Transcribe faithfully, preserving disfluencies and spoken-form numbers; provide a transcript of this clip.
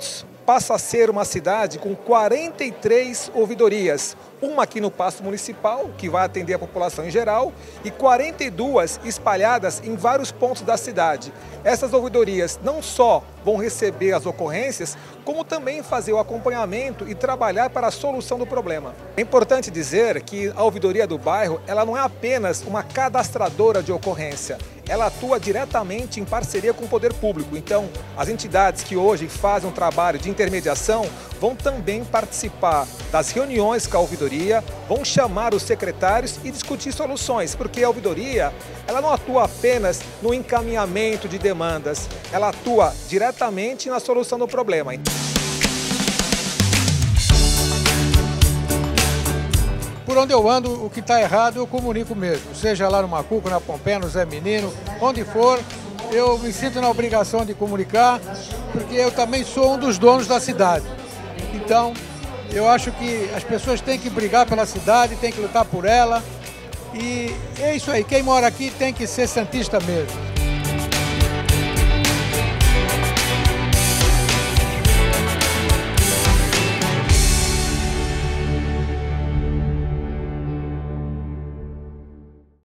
Santos passa a ser uma cidade com quarenta e três ouvidorias, uma aqui no Paço Municipal, que vai atender a população em geral, e quarenta e duas espalhadas em vários pontos da cidade. Essas ouvidorias não só vão receber as ocorrências, como também fazer o acompanhamento e trabalhar para a solução do problema. É importante dizer que a ouvidoria do bairro, ela não é apenas uma cadastradora de ocorrência, ela atua diretamente em parceria com o poder público. Então, as entidades que hoje fazem um trabalho de intermediação vão também participar das reuniões com a ouvidoria, vão chamar os secretários e discutir soluções, porque a ouvidoria, ela não atua apenas no encaminhamento de demandas, ela atua diretamente na solução do problema. Por onde eu ando, o que está errado eu comunico mesmo, seja lá no Macuco, na Pompeia, no Zé Menino, onde for, eu me sinto na obrigação de comunicar, porque eu também sou um dos donos da cidade. Então, eu acho que as pessoas têm que brigar pela cidade, têm que lutar por ela, e é isso aí, quem mora aqui tem que ser santista mesmo.